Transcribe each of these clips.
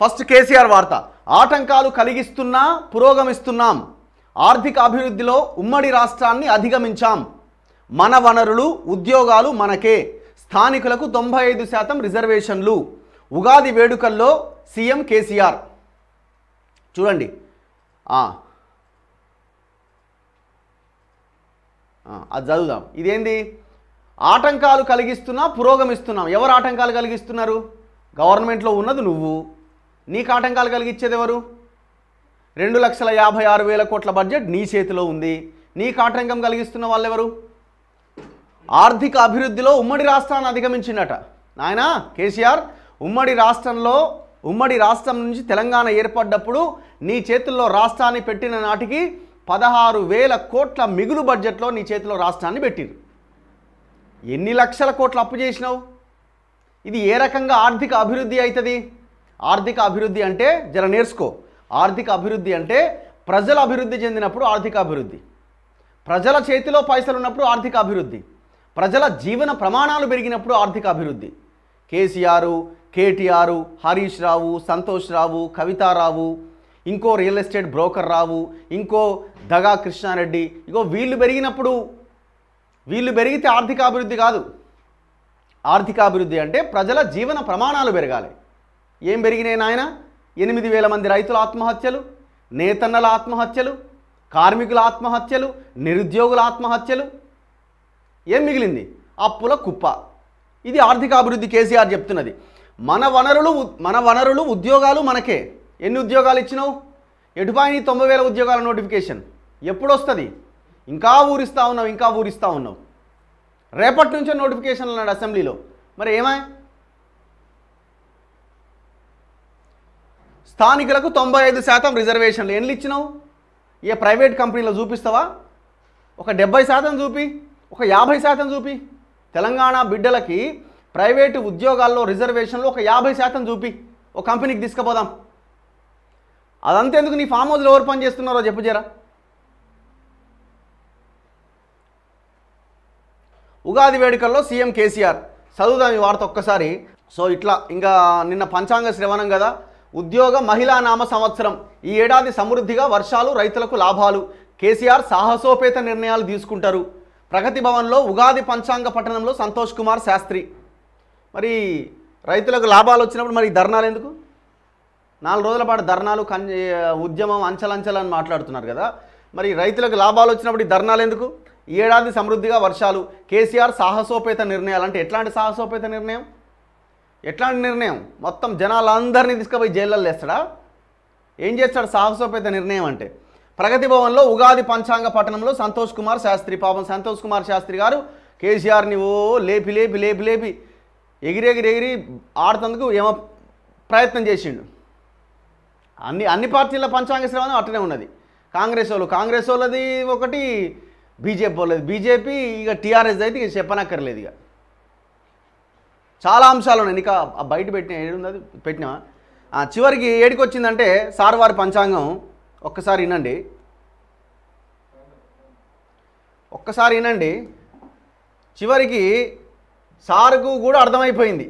First KCR వార్త ఆటంకాలు కలిగిస్తున్నా పురోగమిస్తున్నాం ఆర్థిక అభివృద్ధిలో ఉమ్మడి రాష్ట్రాన్ని అధిగమించాం మన వనరులు ఉద్యోగాలు మనకే స్థానికులకు 95% రిజర్వేషన్లు ఉగాది వేడుకల్లో సీఎం కేసీఆర్ చూడండి అది చదువుదాం ఇదేంది ఆటంకాలు కలిగిస్తున్నా పురోగమిస్తున్నాం ఎవరు ఆటంకాలు కలిగిస్తున్నారు గవర్నమెంట్లో ఉన్నది నువ్వు నీకు ఆటంకాలు కలిగించేది ఎవరు 2,56,000 కోట్ల బడ్జెట్ నీ చేతిలో ఉంది నీకు ఆటంకం కలిగిస్తున్న వాళ్ళు ఎవరు ఆర్థిక అభివృద్ధిలో ఉమ్మడి రాష్ట్రాన్ని అధిగమించినట నాయనా కేసీఆర్ ఉమ్మడి రాష్ట్రం నుంచి తెలంగాణ ఏర్పడ్డప్పుడు నీ చేతుల్లో రాష్ట్రాన్ని పెట్టిన నాటికి 16,000 కోట్ల మిగులు బడ్జెట్లో నీ చేతిలో రాష్ట్రాన్ని పెట్టిరు ఎన్ని లక్షల కోట్ల అప్పు చేసినావు ఇది ఏ రకంగా ఆర్థిక అభివృద్ధి అవుతుంది ఆర్థిక అభివృద్ధి అంటే జర నేర్చుకో ఆర్థిక అభివృద్ధి అంటే ప్రజల అభివృద్ధి చెందినప్పుడు ఆర్థిక అభివృద్ధి ప్రజల చేతిలో పైసలు ఉన్నప్పుడు ఆర్థిక అభివృద్ధి ప్రజల జీవన ప్రమాణాలు పెరిగినప్పుడు ఆర్థిక అభివృద్ధి కేసీఆర్ కేటీఆర్ హరీష్ రావు సంతోష్ రావు కవితా రావు ఇంకో రియల్ ఎస్టేట్ బ్రోకర్ రావు ఇంకో దగా కృష్ణా రెడ్డి ఇంకో వీళ్ళు పెరిగితే ఆర్థిక అభివృద్ధి కాదు ఆర్థిక అభివృద్ధి అంటే ప్రజల జీవన ప్రమాణాలు పెరగాలి ఏం పెరిగినాయి నాయన 8,000 మంది రైతుల ఆత్మహత్యలు నేతన్నల ఆత్మహత్యలు కార్మికుల ఆత్మహత్యలు నిరుద్యోగుల ఆత్మహత్యలు ఏం మిగిలింది అప్పుల కుప్ప ఇది ఆర్థిక అభివృద్ధి కేసీఆర్ చెప్తున్నది మన వనరులు ఉద్యోగాలు మనకే ఎన్ని ఉద్యోగాలు ఇచ్చినావు ఎటుపాయని 90,000 ఉద్యోగాల నోటిఫికేషన్ ఎప్పుడు వస్తుంది ఇంకా ఊరిస్తూ ఉన్నావు రేపటి నుంచే నోటిఫికేషన్లు అన్నాడు అసెంబ్లీలో మరి ఏమాయ్ స్థానికులకు 95% రిజర్వేషన్లు ఎన్ని ఇచ్చినావు ఏ ప్రైవేట్ కంపెనీలో చూపిస్తావా ఒక 70% చూపి ఒక 50% చూపి తెలంగాణ బిడ్డలకి ప్రైవేటు ఉద్యోగాల్లో రిజర్వేషన్లు ఒక 50% చూపి ఒక కంపెనీకి తీసుకుపోదాం అదంతేందుకు నీ ఫామ్ హౌస్లో ఎవరు పని చేస్తున్నారో చెప్పు జరా ఉగాది వేడుకల్లో సీఎం కేసీఆర్ చదువుదాం ఈ వార్త ఒక్కసారి సో ఇట్లా ఇంకా నిన్న పంచాంగ శ్రవణం కదా ఉద్యోగ మహిళా నామ సంవత్సరం ఈ ఏడాది సమృద్ధిగా వర్షాలు రైతులకు లాభాలు కేసీఆర్ సాహసోపేత నిర్ణయాలు తీసుకుంటారు ప్రగతి భవన్లో ఉగాది పంచాంగ పఠనంలో సంతోష్ కుమార్ శాస్త్రి మరి రైతులకు లాభాలు వచ్చినప్పుడు మరి ధర్నాలు ఎందుకు 4 రోజుల పాటు ధర్నాలు ఉద్యమం అంచలంచలని మాట్లాడుతున్నారు కదా మరి రైతులకు లాభాలు వచ్చినప్పుడు ఈ ధర్నాలు ఎందుకు ఈ ఏడాది సమృద్ధిగా వర్షాలు కేసీఆర్ సాహసోపేత నిర్ణయాలు అంటే ఎట్లాంటి సాహసోపేత నిర్ణయం ఎట్లాంటి నిర్ణయం మొత్తం జనాలందరినీ తీసుకుపోయి జైల్లో వేస్తాడా ఏం చేస్తాడు సాహసోపేత నిర్ణయం అంటే ప్రగతి భవన్లో ఉగాది పంచాంగ పఠనంలో సంతోష్ కుమార్ శాస్త్రి పాపం సంతోష్ కుమార్ శాస్త్రి గారు కేసీఆర్ని ఓ లేపి లేపి లేపి లేపి ఎగిరెగిరి ఆడుతందుకు ఏమో ప్రయత్నం చేసిండు అన్ని పార్టీల పంచాంగ శ్రవణం అట్టనే ఉన్నది కాంగ్రెస్ వాళ్ళది ఒకటి బీజేపీ ఇక టీఆర్ఎస్ అయితే ఇక చెప్పనక్కర్లేదు ఇక చాలా అంశాలు ఉన్నాయి ఇంకా బయట పెట్టినా చివరికి ఏడికి వచ్చిందంటే సార్వారి పంచాంగం ఒక్కసారి వినండి చివరికి సార్కు కూడా అర్థమైపోయింది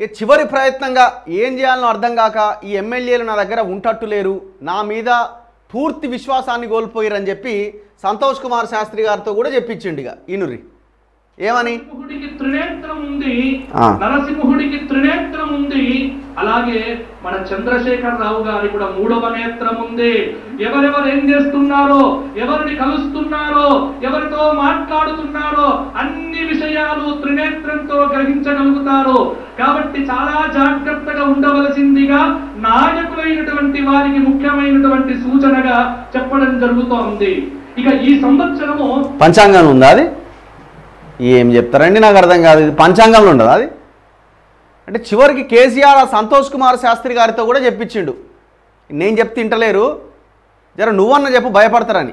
ఇక చివరి ప్రయత్నంగా ఏం చేయాలనో అర్థం కాక ఈ ఎమ్మెల్యేలు నా దగ్గర ఉంటట్టు లేరు నా మీద పూర్తి విశ్వాసాన్ని కోల్పోయారని చెప్పి సంతోష్ కుమార్ శాస్త్రి గారితో కూడా చెప్పించిండు ఇక ఈనురి ఏమని నరసింహుడికి త్రినేత్రం ఉంది అలాగే మన చంద్రశేఖర్ రావు గారి కూడా 3వ నేత్రం ఉంది ఎవరెవరు ఏం చేస్తున్నారో ఎవరిని కలుస్తున్నారో ఎవరితో మాట్లాడుతున్నారో అన్ని విషయాలు త్రినేత్రంతో గ్రహించగలుగుతారు కాబట్టి చాలా జాగ్రత్తగా ఉండవలసిందిగా నాయకులైనటువంటి వారికి ముఖ్యమైనటువంటి సూచనగా చెప్పడం జరుగుతోంది ఇక ఈ సంవత్సరము పంచాంగం ఉందా అది ఏం చెప్తారండి నాకు అర్థం కాదు ఇది పంచాంగంలో ఉండదు అది అంటే చివరికి కేసీఆర్ సంతోష్ కుమార్ శాస్త్రి గారితో కూడా చెప్పించిండు నేను చెప్తే తింటలేరు జర నువ్వన్న చెప్పు భయపడతారని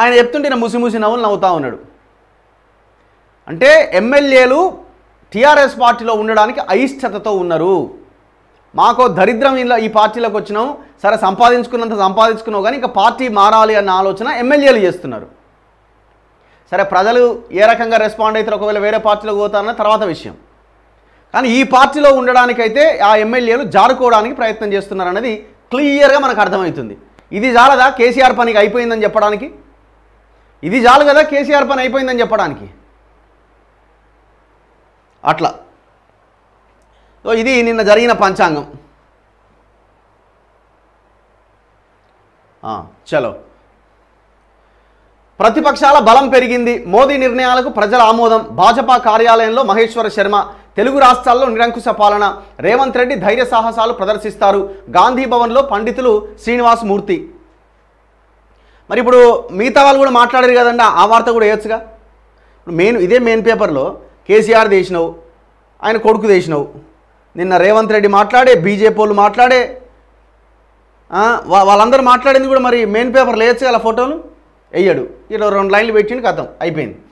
ఆయన చెప్తుంటే నేను ముసిముసి నవ్వులు నవ్వుతా ఉన్నాడు అంటే ఎమ్మెల్యేలు టీఆర్ఎస్ పార్టీలో ఉండడానికి అయిష్టతతో ఉన్నారు మాకు దరిద్రం ఇలా ఈ పార్టీలోకి వచ్చినాం సరే సంపాదించుకున్నావు కానీ ఇంకా పార్టీ మారాలి అన్న ఆలోచన ఎమ్మెల్యేలు చేస్తున్నారు సరే ప్రజలు ఏ రకంగా రెస్పాండ్ అవుతారు ఒకవేళ వేరే పార్టీలకు పోతారన్న తర్వాత విషయం కానీ ఈ పార్టీలో ఉండడానికి అయితే ఆ ఎమ్మెల్యేలు జారుకోవడానికి ప్రయత్నం చేస్తున్నారు అనేది క్లియర్ గా మనకు అర్థమవుతుంది। ఇది జాలదా కేసీఆర్ పనికి అయిపోయిందని చెప్పడానికి, ఇది జాలు కదా కేసీఆర్ పని అయిపోయిందని చెప్పడానికి అట్లా। సో ఇది నిన్న జరిగిన పంచాంగం। చలో ప్రతిపక్షాల బలం పెరిగింది, మోదీ నిర్ణయాలకు ప్రజల ఆమోదం, భాజపా కార్యాలయంలో మహేశ్వర్ శర్మ, తెలుగు రాష్ట్రాల్లో నిరంకుశ పాలన, రేవంత్ రెడ్డి ధైర్య సాహసాలు ప్రదర్శిస్తారు, గాంధీ భవన్లో పండితులు శ్రీనివాస్ మూర్తి। మరి ఇప్పుడు మిగతా వాళ్ళు కూడా మాట్లాడారు కదండి, ఆ వార్త కూడా వేయొచ్చుగా। ఇప్పుడు ఇదే మెయిన్ పేపర్లో కేసీఆర్ చేసినావు, ఆయన కొడుకు చేసినావు, నిన్న రేవంత్ రెడ్డి మాట్లాడే, బీజేపీ వాళ్ళు మాట్లాడే, వాళ్ళందరూ మాట్లాడింది కూడా మరి మెయిన్ పేపర్లో వేయొచ్చు కదా, ఫోటోలు వేయడు, ఇలా 2 లైన్లు పెట్టిండు, కథం అయిపోయింది।